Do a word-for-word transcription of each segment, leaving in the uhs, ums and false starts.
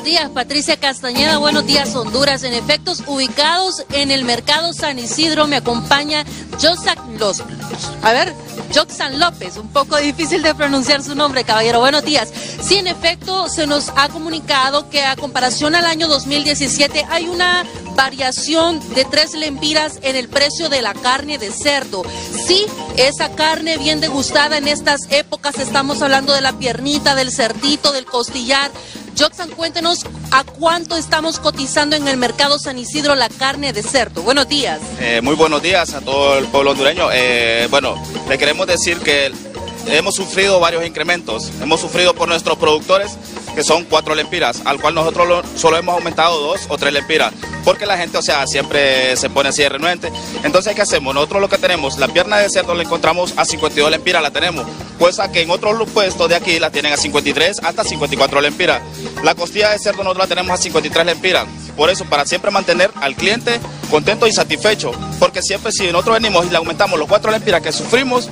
Buenos días, Patricia Castañeda. Buenos días, Honduras. En efectos, ubicados en el mercado San Isidro, me acompaña Yoxan López. A ver, Yoxan López, un poco difícil de pronunciar su nombre, caballero. Buenos días. Sí, en efecto, se nos ha comunicado que a comparación al año dos mil diecisiete hay una variación de tres lempiras en el precio de la carne de cerdo. Sí, esa carne bien degustada en estas épocas, estamos hablando de la piernita, del cerdito, del costillar. Yoxan, cuéntenos a cuánto estamos cotizando en el mercado San Isidro la carne de cerdo. Buenos días. Eh, muy buenos días a todo el pueblo hondureño. Eh, bueno, le queremos decir que hemos sufrido varios incrementos. Hemos sufrido por nuestros productores, que son cuatro lempiras, al cual nosotros lo, solo hemos aumentado dos o tres lempiras, porque la gente, o sea, siempre se pone así de renuente. Entonces, ¿qué hacemos? Nosotros lo que tenemos, la pierna de cerdo la encontramos a cincuenta y dos lempiras, la tenemos, cosa que en otros puestos de aquí la tienen a cincuenta y tres hasta cincuenta y cuatro lempiras. La costilla de cerdo nosotros la tenemos a cincuenta y tres lempiras. Por eso, para siempre mantener al cliente contento y satisfecho, porque siempre si nosotros venimos y le aumentamos los cuatro lempiras que sufrimos,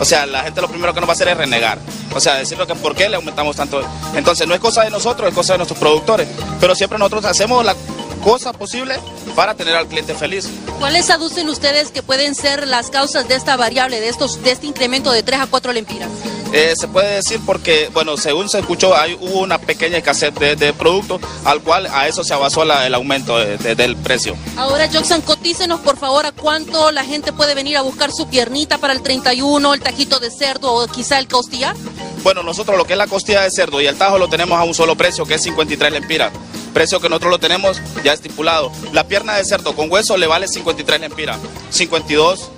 o sea, la gente lo primero que nos va a hacer es renegar. O sea, decirlo que por qué le aumentamos tanto. Entonces, no es cosa de nosotros, es cosa de nuestros productores. Pero siempre nosotros hacemos la cosa posible para tener al cliente feliz. ¿Cuáles aducen ustedes que pueden ser las causas de esta variable, de estos, de este incremento de tres a cuatro lempiras? Eh, se puede decir porque, bueno, según se escuchó, hay, hubo una pequeña escasez de, de productos, al cual a eso se basó la, el aumento de, de, del precio. Ahora, Yoxan, cotícenos, por favor, a cuánto la gente puede venir a buscar su piernita para el treinta y uno, el tajito de cerdo o quizá el costillar. Bueno, nosotros lo que es la costilla de cerdo y el tajo lo tenemos a un solo precio, que es cincuenta y tres lempiras. Precio que nosotros lo tenemos ya estipulado. La pierna de cerdo con hueso le vale cincuenta y tres lempiras, cincuenta y dos.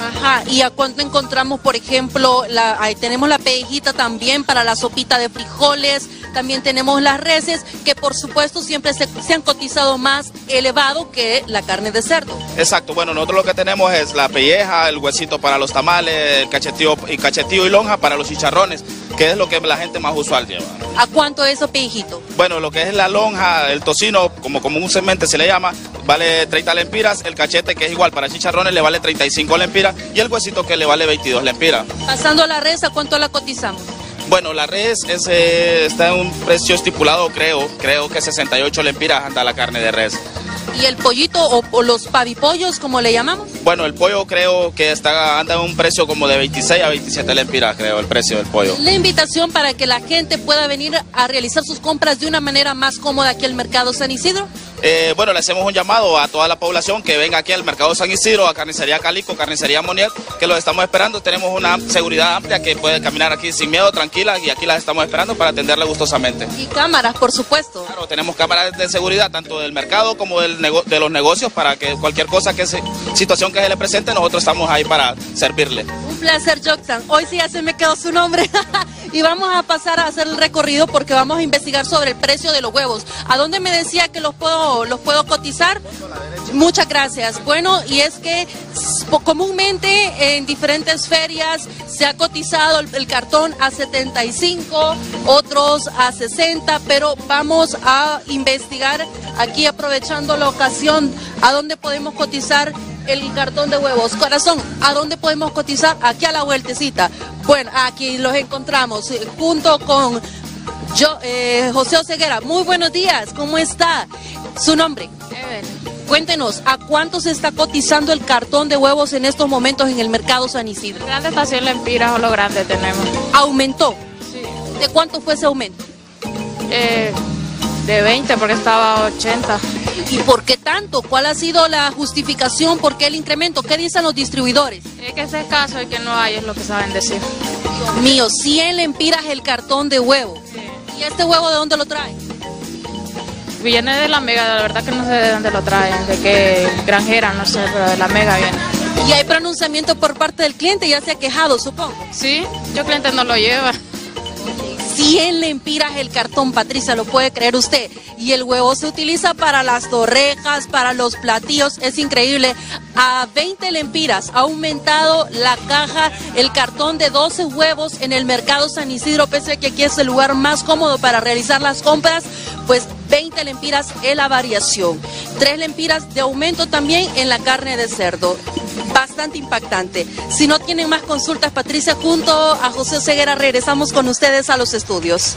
Ajá, ¿y a cuánto encontramos, por ejemplo, la, ahí tenemos la pellejita también para la sopita de frijoles, también tenemos las reses, que por supuesto siempre se, se han cotizado más elevado que la carne de cerdo? Exacto, bueno, nosotros lo que tenemos es la pelleja, el huesito para los tamales, el cachetío y, cachetío y lonja para los chicharrones, que es lo que la gente más usual lleva. ¿A cuánto es eso, pellejito? Bueno, lo que es la lonja, el tocino, como comúnmente se le llama, vale treinta lempiras, el cachete, que es igual para chicharrones, le vale treinta y cinco lempiras, y el huesito que le vale veintidós lempiras. Pasando a la res, ¿a cuánto la cotizamos? Bueno, la res es, eh, está en un precio estipulado, creo, creo que sesenta y ocho lempiras anda la carne de res. ¿Y el pollito o, o los pavipollos, como le llamamos? Bueno, el pollo creo que está anda en un precio como de veintiséis a veintisiete lempiras, creo, el precio del pollo. La invitación para que la gente pueda venir a realizar sus compras de una manera más cómoda aquí al mercado San Isidro. Eh, bueno, le hacemos un llamado a toda la población que venga aquí al mercado San Isidro, a Carnicería Calico, Carnicería Monier, que los estamos esperando. Tenemos una seguridad amplia que puede caminar aquí sin miedo, tranquila, y aquí las estamos esperando para atenderle gustosamente. Y cámaras, por supuesto. Claro, tenemos cámaras de seguridad, tanto del mercado como del nego de los negocios, para que cualquier cosa, que se, situación que se le presente, nosotros estamos ahí para servirle. Un placer, Yoxan. Hoy sí ya se me quedó su nombre. Y vamos a pasar a hacer el recorrido porque vamos a investigar sobre el precio de los huevos. ¿A dónde me decía que los puedo, los puedo cotizar? Muchas gracias. Bueno, y es que comúnmente en diferentes ferias se ha cotizado el, el cartón a setenta y cinco, otros a sesenta, pero vamos a investigar aquí, aprovechando la ocasión, a dónde podemos cotizar el cartón de huevos. Corazón, ¿a dónde podemos cotizar? Aquí a la vueltecita. Bueno, aquí los encontramos junto con yo, eh, José Oseguera. Muy buenos días, ¿cómo está? ¿Su nombre? Evelyn. Cuéntenos, ¿a cuánto se está cotizando el cartón de huevos en estos momentos en el mercado San Isidro? Grande estación lempiras o lo grande tenemos. ¿Aumentó? Sí. ¿De cuánto fue ese aumento? Eh, de veinte, porque estaba a ochenta. ¿Y por qué tanto? ¿Cuál ha sido la justificación? ¿Por qué el incremento? ¿Qué dicen los distribuidores? Es que es escaso y que no hay, es lo que saben decir. Dios mío, cien lempiras el cartón de huevo. Sí. ¿Y este huevo de dónde lo traen? Viene de la Mega, la verdad que no sé de dónde lo traen, de qué granjera, no sé, pero de la Mega viene. ¿Y hay pronunciamiento por parte del cliente? Ya se ha quejado, supongo. Sí, yo cliente no lo lleva. cien lempiras el cartón, Patricia, lo puede creer usted. Y el huevo se utiliza para las torrejas, para los platillos, es increíble. A veinte lempiras ha aumentado la caja, el cartón de doce huevos en el mercado San Isidro, pese a que aquí es el lugar más cómodo para realizar las compras, pues veinte lempiras es la variación. tres lempiras de aumento también en la carne de cerdo. Bastante impactante. Si no tienen más consultas, Patricia, junto a José Oseguera, regresamos con ustedes a los estudios.